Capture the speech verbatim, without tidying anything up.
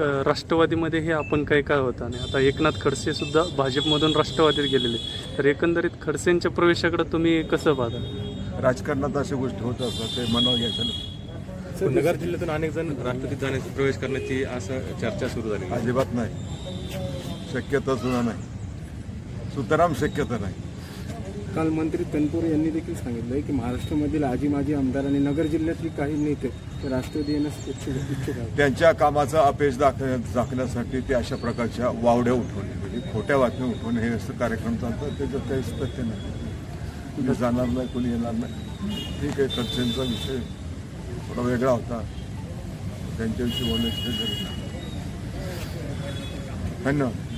राष्ट्रवादीमध्ये हे आपण काही काळ होता नाही, आता एकनाथ खडसे सुद्धा भाजपमधून राष्ट्रवादीत गेलेले, तर एकंदरीत खडसेंच्या प्रवेशाकडे तुम्ही कसं पाहता? राजकारणात अशा गोष्टी होत असतात, ते मनावर घ्यायचं. नगर जिल्ह्यातून अनेक जण राष्ट्रवादीत जाण्याची प्रवेश करण्याची असं चर्चा सुरू झाली. अजिबात नाही, शक्यता सुद्धा नाही, सुतराम शक्यता नाही. काल मंत्री तनपुरे यांनी देखील सांगितलं की महाराष्ट्रामधील आजी माजी आमदार आणि नगर जिल्ह्यातील काही नेते राष्ट्रवादी त्यांच्या कामाचा अपेश दाखवण्यासाठी ते अशा प्रकारच्या वावड्या उठवणे म्हणजे खोट्या बातम्या उठवणे हे असं कार्यक्रम चालतात, त्याचं काहीच तथ्य नाही. कुणी जाणार नाही, कुणी येणार नाही. ठीक आहे, खडसेंचा विषय थोडा वेगळा होता, त्यांच्याविषयी बोलण्याची गरज नाही. धन्यवाद.